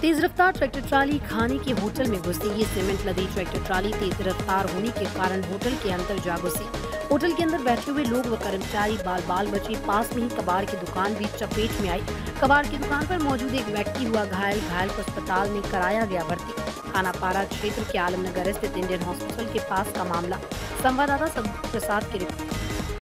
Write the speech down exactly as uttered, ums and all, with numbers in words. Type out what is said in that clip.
तेज रफ्तार tractor trolley खाने के होटल में घुसी। ये सीमेंट लदी ट्रैक्टर ट्राली तेज रफ्तार होने के कारण होटल के अंदर जा घुसी। होटल के अंदर बैठे हुए लोग व कर्मचारी बाल बाल बचे। पास में ही कबाड़ की दुकान भी चपेट में आई। कबाड़ की दुकान पर मौजूद एक व्यक्ति हुआ घायल। घायल को अस्पताल में कराया गया भर्ती। थानापारा क्षेत्र के आलम नगर स्थित इंडियन हॉस्पिटल के पास का मामला। संवाददाता सब प्रसाद की रिपोर्ट।